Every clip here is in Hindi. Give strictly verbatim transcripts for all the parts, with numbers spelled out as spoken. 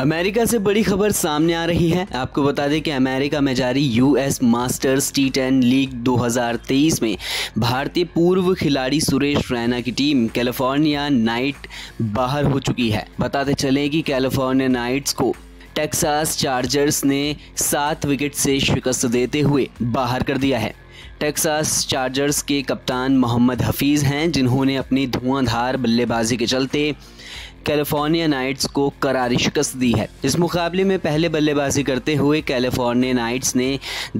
अमेरिका से बड़ी खबर सामने आ रही है। आपको बता दें कि अमेरिका में जारी US masters T ten league दो हज़ार तेईस में भारतीय पूर्व खिलाड़ी सुरेश रैना की टीम कैलिफोर्निया नाइट बाहर हो चुकी है। बताते चले कि कैलिफोर्निया नाइट्स को टेक्सास चार्जर्स ने सात विकेट से शिकस्त देते हुए बाहर कर दिया है। टेक्सास चार्जर्स के कप्तान मोहम्मद हफीज़ हैं, जिन्होंने अपनी धुआंधार बल्लेबाजी के चलते कैलिफोर्निया नाइट्स को करारी शिकस्त दी है। इस मुकाबले में पहले बल्लेबाजी करते हुए कैलिफोर्निया नाइट्स ने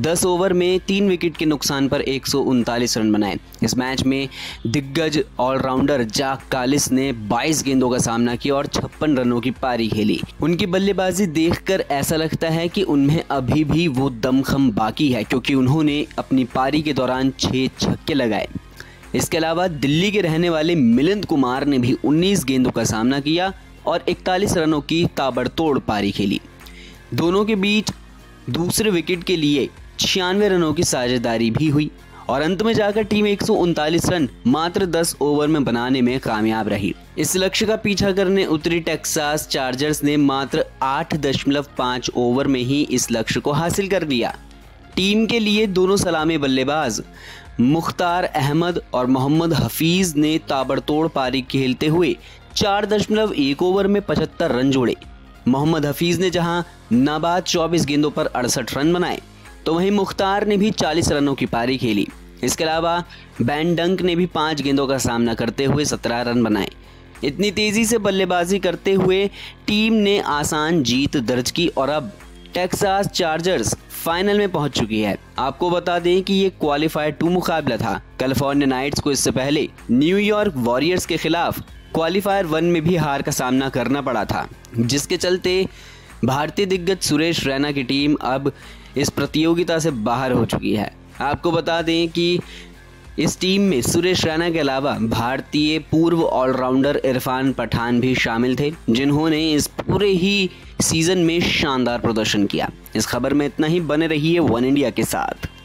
दस ओवर में तीन विकेट के नुकसान पर एक सौ उनतालीस रन बनाए। इस मैच में दिग्गज ऑलराउंडर जैक कालिस ने बाईस गेंदों का सामना किया और छप्पन रनों की पारी खेली। उनकी बल्लेबाजी देखकर ऐसा लगता है कि उनमें अभी भी वो दमखम बाकी है, क्योंकि उन्होंने अपनी पारी के दौरान छः छक्के लगाए। इसके अलावा दिल्ली के रहने वाले मिलिंद कुमार ने भी उन्नीस गेंदों का सामना किया और इकतालीस रनों की ताबड़तोड़ पारी खेली। दोनों के बीच दूसरे विकेट के लिए छियानवे रनों की साझेदारी भी हुई और अंत में जाकर टीम एक सौ उनतालीस रन मात्र दस ओवर में बनाने में कामयाब रही। इस लक्ष्य का पीछा करने उतरी टेक्सास चार्जर्स ने मात्र आठ दशमलव पाँच ओवर में ही इस लक्ष्य को हासिल कर लिया। टीम के लिए दोनों सलामी बल्लेबाज मुख्तार अहमद और मोहम्मद हफीज़ ने ताबड़तोड़ पारी खेलते हुए चार दशमलव एक ओवर में पचहत्तर रन जोड़े। मोहम्मद हफीज़ ने जहां नाबाद चौबीस गेंदों पर अड़सठ रन बनाए, तो वहीं मुख्तार ने भी चालीस रनों की पारी खेली। इसके अलावा बैंडंक ने भी पाँच गेंदों का सामना करते हुए सत्रह रन बनाए। इतनी तेज़ी से बल्लेबाजी करते हुए टीम ने आसान जीत दर्ज की और अब टेक्सास चार्जर्स फाइनल में पहुंच चुकी है। आपको बता दें कि ये क्वालिफायर टू मुकाबला था। कैलिफोर्निया नाइट्स को इससे पहले न्यूयॉर्क वॉरियर्स के खिलाफ क्वालिफायर वन में भी हार का सामना करना पड़ा था, जिसके चलते भारतीय दिग्गज सुरेश रैना की टीम अब इस प्रतियोगिता से बाहर हो चुकी है। आपको बता दें कि इस टीम में सुरेश रैना के अलावा भारतीय पूर्व ऑलराउंडर इरफान पठान भी शामिल थे, जिन्होंने इस पूरे ही सीज़न में शानदार प्रदर्शन किया। इस खबर में इतना ही, बने रहिए वन इंडिया के साथ।